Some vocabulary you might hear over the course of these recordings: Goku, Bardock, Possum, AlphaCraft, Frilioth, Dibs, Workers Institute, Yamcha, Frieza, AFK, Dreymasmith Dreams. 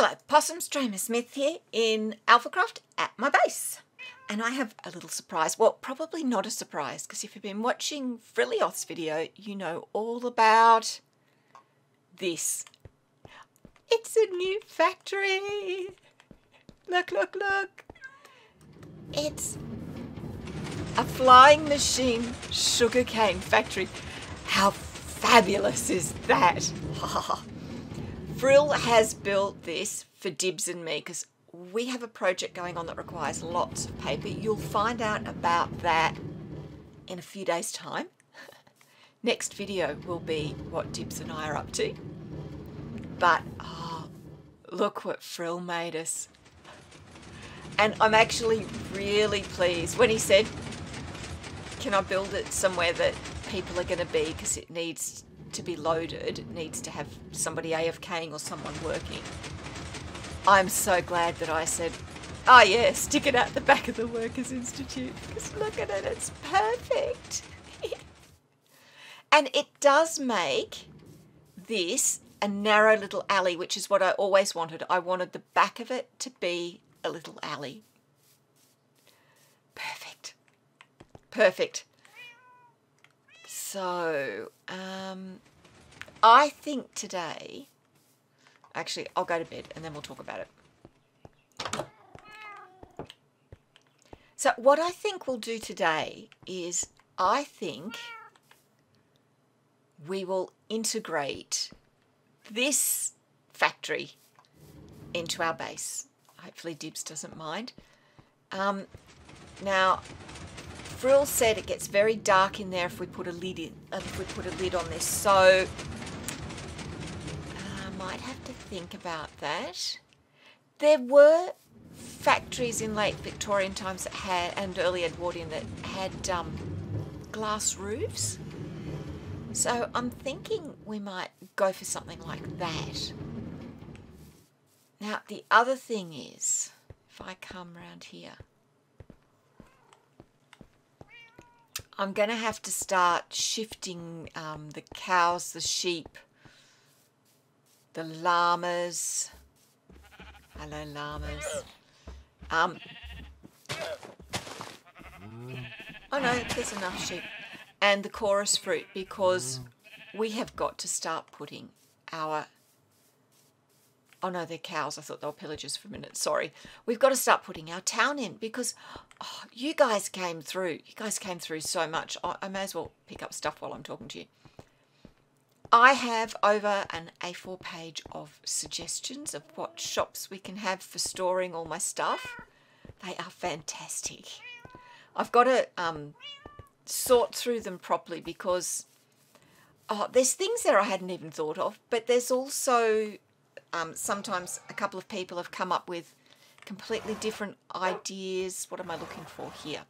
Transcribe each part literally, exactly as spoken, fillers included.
Hello, Possum's Dreymasmith here in AlphaCraft at my base. And I have a little surprise. Well, probably not a surprise, because if you've been watching Frilioth's video, you know all about this. It's a new factory. Look, look, look. It's a flying machine sugarcane factory. How fabulous is that? Frill has built this for Dibs and me because we have a project going on that requires lots of paper. You'll find out about that in a few days' time. Next video will be what Dibs and I are up to. But oh, look what Frill made us. And I'm actually really pleased when he said, can I build it somewhere that people are going to be, because it needs to be loaded, it needs to have somebody AFKing or someone working. I'm so glad that I said, oh yeah, stick it out the back of the Workers Institute, because look at it, it's perfect. And it does make this a narrow little alley, which is what I always wanted. I wanted the back of it to be a little alley. Perfect. Perfect. So, um, I think today, actually, I'll go to bed and then we'll talk about it. So what I think we'll do today is I think we will integrate this factory into our base. Hopefully Dibs doesn't mind. Um, now, Frill said it gets very dark in there if we put a lid in, if we put a lid on this, so I might have to think about that. There were factories in late Victorian times that had, and early Edwardian, that had um, glass roofs. So I'm thinking we might go for something like that. Now the other thing is, if I come round here, I'm going to have to start shifting um, the cows, the sheep, the llamas. Hello, llamas. Um, oh no, there's enough sheep. And the chorus fruit, because we have got to start putting our... Oh no, they're cows. I thought they were pillagers for a minute. Sorry. We've got to start putting our town in because oh, you guys came through. You guys came through so much. I, I may as well pick up stuff while I'm talking to you. I have over an A four page of suggestions of what shops we can have for storing all my stuff. They are fantastic. I've got to um, sort through them properly because oh, there's things there I hadn't even thought of, but there's also... Um, sometimes a couple of people have come up with completely different ideas. What am I looking for here?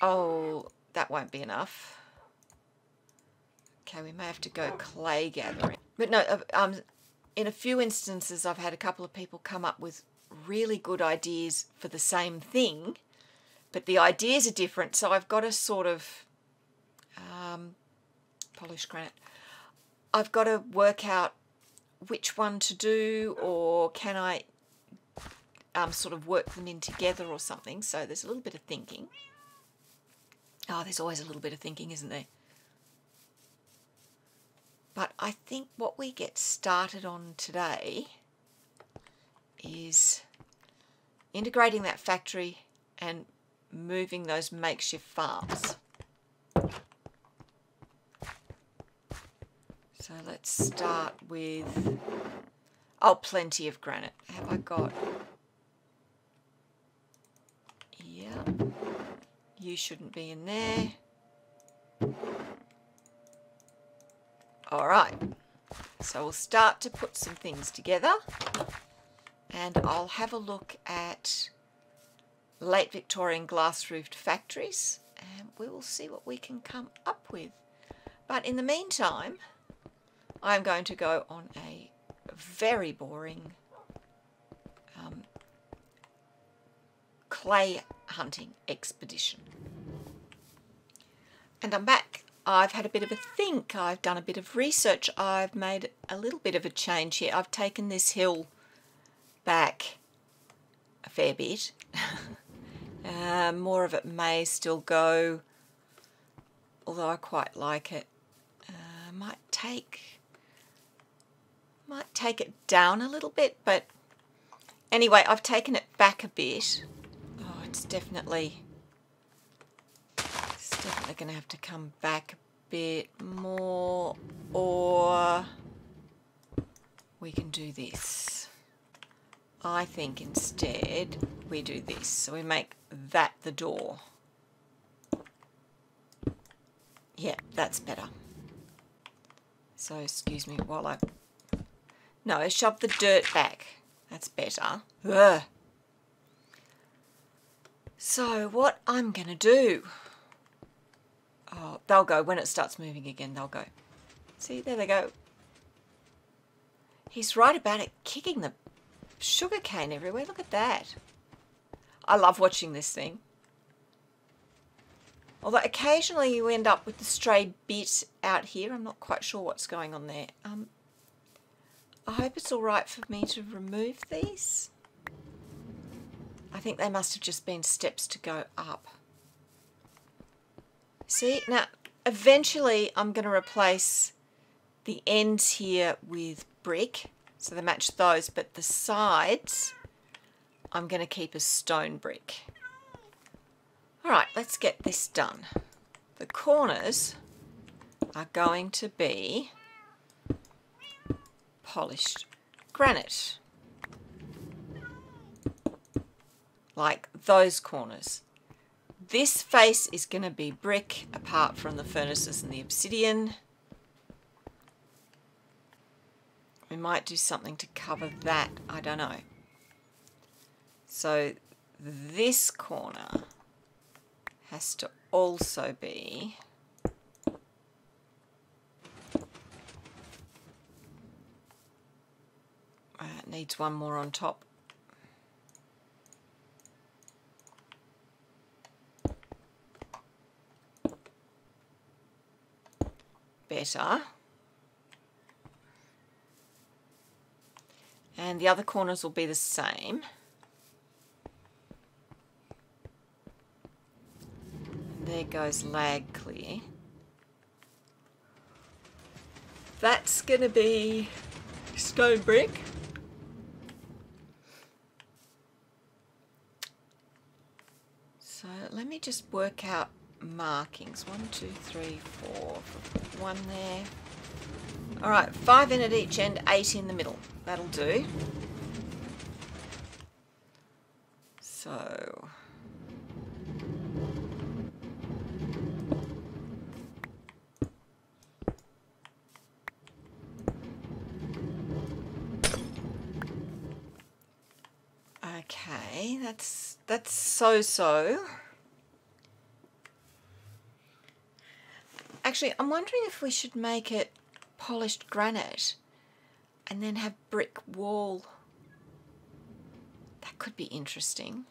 Oh, that won't be enough. Okay, we may have to go clay gathering. But no, um, in a few instances I've had a couple of people come up with really good ideas for the same thing, but the ideas are different, so I've got to sort of um, polish granite. I've got to work out which one to do, or can I um, sort of work them in together or something. So there's a little bit of thinking. Oh, there's always a little bit of thinking, isn't there? But I think what we get started on today is integrating that factory and moving those makeshift farms. So let's start with, oh, plenty of granite. Have I got, yeah, you shouldn't be in there. All right, so we'll start to put some things together and I'll have a look at late Victorian glass-roofed factories and we will see what we can come up with. But in the meantime, I'm going to go on a very boring um, clay hunting expedition. And I'm back. I've had a bit of a think, I've done a bit of research, I've made a little bit of a change here. I've taken this hill back a fair bit. Uh, more of it may still go, although I quite like it. Uh, might take, might take it down a little bit, but anyway, I've taken it back a bit. Oh, it's definitely, it's definitely going to have to come back a bit more, or we can do this. I think instead we do this. So we make that the door. Yeah, that's better. So, excuse me while I... No, shove the dirt back. That's better. Ugh. So what I'm going to do... Oh, they'll go. When it starts moving again, they'll go. See, there they go. He's right about it kicking the sugarcane everywhere. Look at that. I love watching this thing. Although occasionally you end up with the stray bit out here. I'm not quite sure what's going on there. Um, I hope it's all right for me to remove these. I think they must have just been steps to go up. See, now eventually I'm going to replace the ends here with brick. So they match those, but the sides I'm going to keep as stone brick. Alright, let's get this done. The corners are going to be polished granite. Like those corners. This face is going to be brick, apart from the furnaces and the obsidian. We might do something to cover that, I don't know. So this corner has to also be uh, needs one more on top. Better. And the other corners will be the same. There goes lag clear. That's going to be stone brick. So let me just work out markings. One, two, three, four. One there. Alright, five in at each end, eight in the middle. That'll do. So... Okay, that's that's so-so. Actually, I'm wondering if we should make it polished granite and then have brick wall. That could be interesting.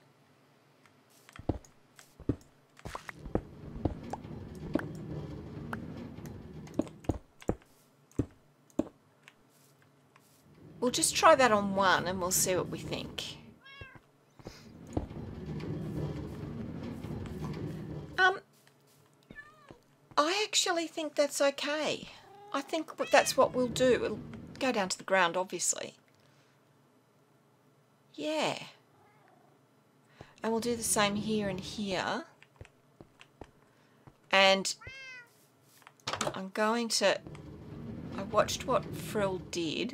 We'll just try that on one and we'll see what we think. Um, I actually think that's okay. I think that's what we'll do. It'll go down to the ground, obviously. Yeah. And we'll do the same here and here. And I'm going to... I watched what Frill did.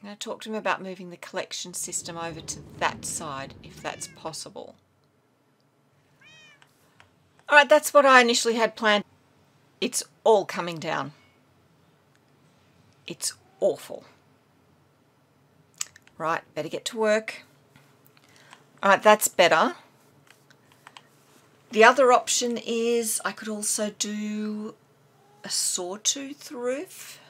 I'm going to talk to him about moving the collection system over to that side, if that's possible. Alright, that's what I initially had planned. It's all coming down. It's awful. Right, better get to work. Alright, that's better. The other option is I could also do a sawtooth roof.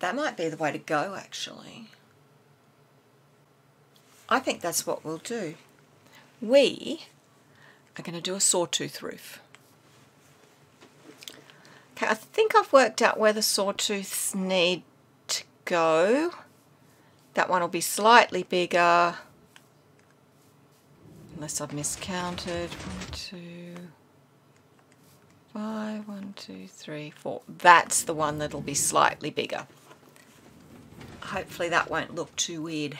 That might be the way to go, actually. I think that's what we'll do. We I'm going to do a sawtooth roof. Okay, I think I've worked out where the sawtooths need to go. That one will be slightly bigger, unless I've miscounted. One, two, five, one, two, three, four. That's the one that'll be slightly bigger. Hopefully that won't look too weird.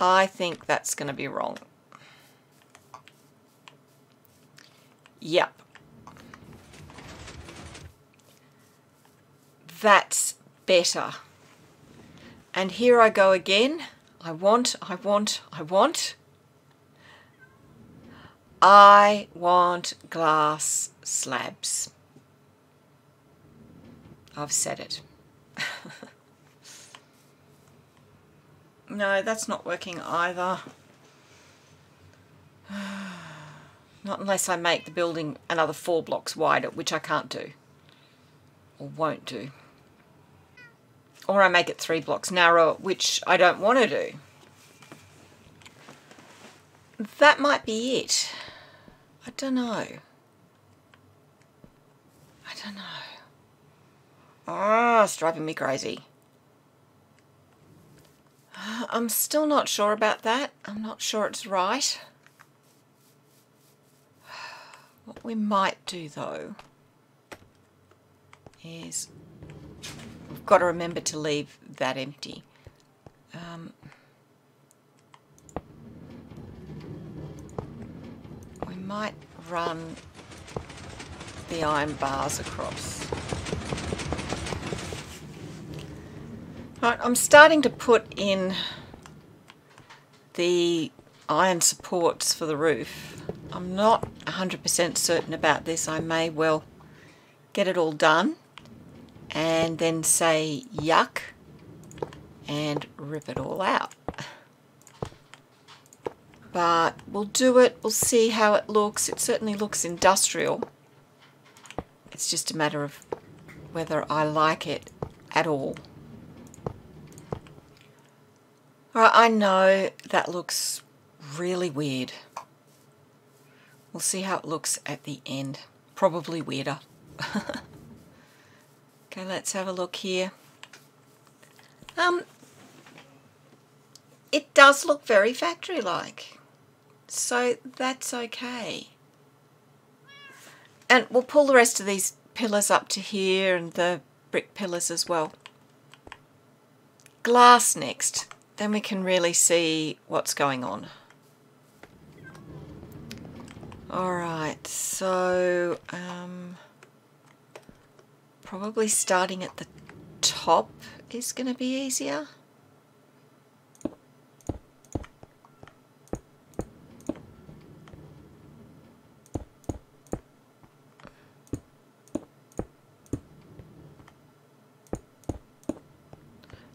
I think that's going to be wrong. Yep. That's better. And here I go again. I want, I want, I want. I want glass slabs. I've said it. No, that's not working either. Not unless I make the building another four blocks wider, which I can't do or won't do. Or I make it three blocks narrower, which I don't want to do. That might be it. I don't know. I don't know. Ah, it's driving me crazy. I'm still not sure about that. I'm not sure it's right. What we might do though is we've got to remember to leave that empty. Um, we might run the iron bars across. Right, I'm starting to put in the iron supports for the roof. I'm not one hundred percent certain about this. I may well get it all done and then say yuck and rip it all out. But we'll do it. We'll see how it looks. It certainly looks industrial. It's just a matter of whether I like it at all. All right, I know that looks really weird. We'll see how it looks at the end. Probably weirder. Okay, let's have a look here. Um, it does look very factory-like, so that's okay. And we'll pull the rest of these pillars up to here and the brick pillars as well. Glass next. Then we can really see what's going on. Alright, so um, probably starting at the top is going to be easier.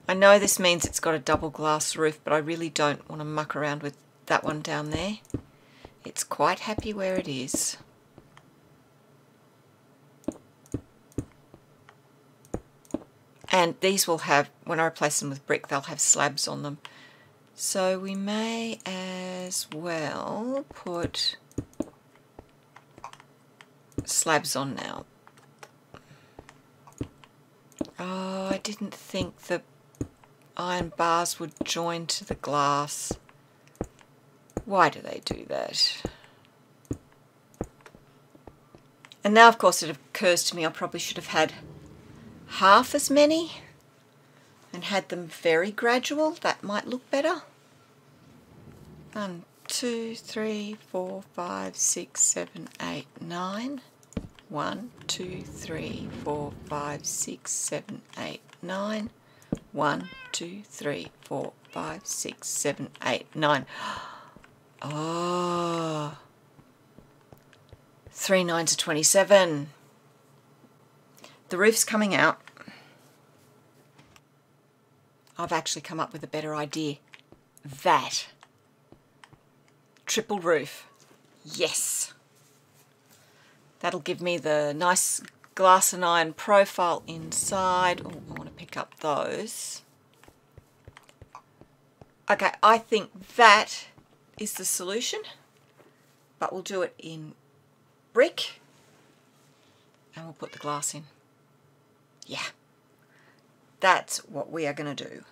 I know this means it's got a double glass roof, but I really don't want to muck around with that one down there. It's quite happy where it is. And these will have, when I replace them with brick, they'll have slabs on them. So we may as well put slabs on now. Oh, I didn't think the iron bars would join to the glass. Why do they do that? And now, of course, it occurs to me I probably should have had half as many and had them very gradual. That might look better. One, two, three, four, five, six, seven, eight, nine. One, two, three, four, five, six, seven, eight, nine. One, two, three, four, five, six, seven, eight, nine. Oh, three nines are twenty-seven. The roof's coming out. I've actually come up with a better idea. That. Triple roof. Yes. That'll give me the nice glass and iron profile inside. Oh, I want to pick up those. Okay, I think that is the solution, but we'll do it in brick and we'll put the glass in. Yeah, that's what we are going to do.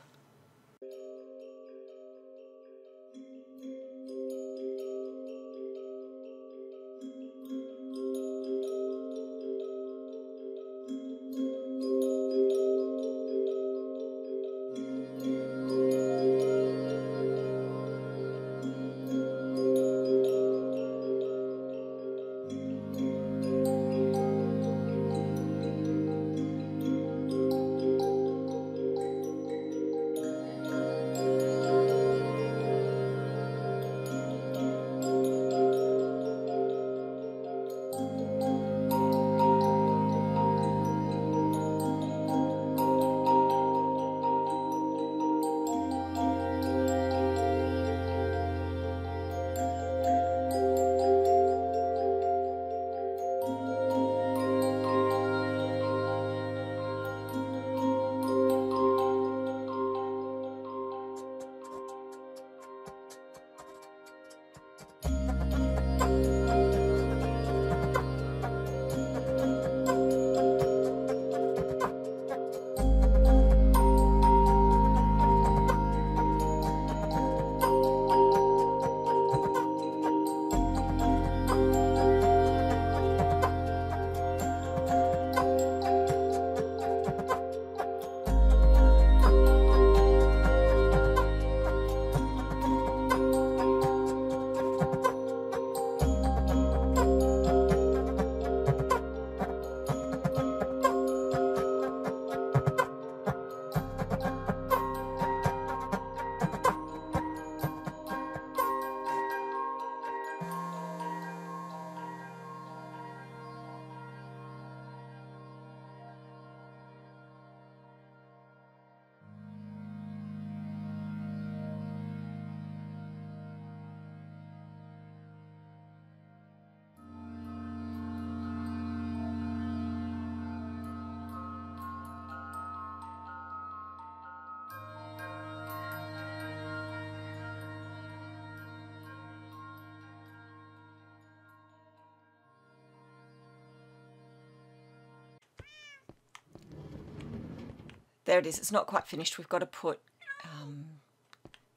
There it is, it's not quite finished. We've got to put um,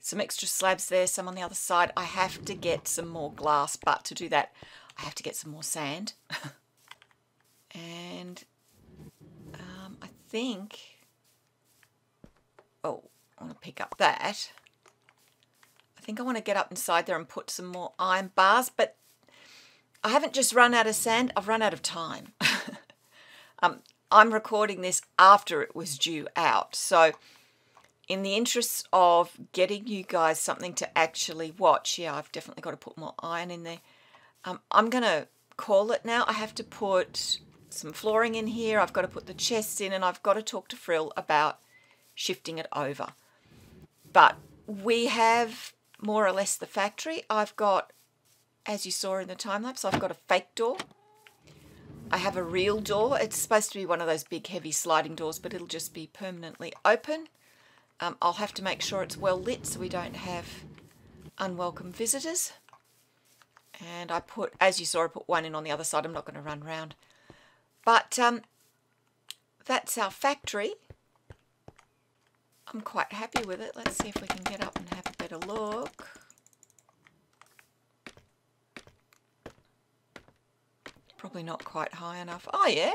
some extra slabs there, some on the other side. I have to get some more glass, but to do that, I have to get some more sand. And um, I think, oh, I want to pick up that. I think I want to get up inside there and put some more iron bars, but I haven't just run out of sand, I've run out of time. um, I'm recording this after it was due out, so in the interests of getting you guys something to actually watch, yeah, I've definitely got to put more iron in there. Um, I'm going to call it now. I have to put some flooring in here, I've got to put the chests in, and I've got to talk to Frill about shifting it over. But we have more or less the factory. I've got, as you saw in the time-lapse, I've got a fake door. I have a real door. It's supposed to be one of those big heavy sliding doors, but it'll just be permanently open. Um, I'll have to make sure it's well lit so we don't have unwelcome visitors. And I put, as you saw, I put one in on the other side. I'm not going to run round. But um, that's our factory. I'm quite happy with it. Let's see if we can get up and have a better look. Probably not quite high enough. Oh, yeah.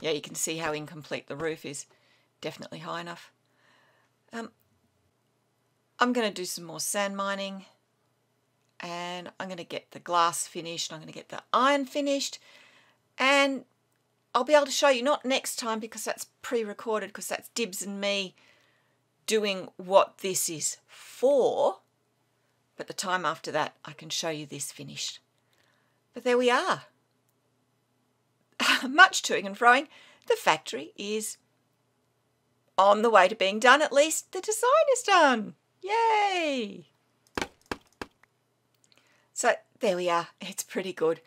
Yeah, you can see how incomplete the roof is. Definitely high enough. Um, I'm going to do some more sand mining. And I'm going to get the glass finished. I'm going to get the iron finished. And I'll be able to show you, not next time because that's pre-recorded, because that's Dibs and me doing what this is for. But the time after that, I can show you this finished. But there we are. Much toing and froing. The factory is on the way to being done. At least the design is done. Yay! So there we are. It's pretty good.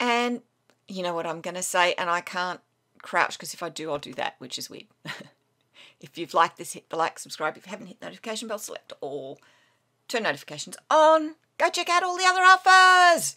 And you know what I'm going to say, and I can't crouch because if I do, I'll do that, which is weird. If you've liked this, hit the like, subscribe. If you haven't, hit the notification bell, select all, turn notifications on. Go check out all the other alphas,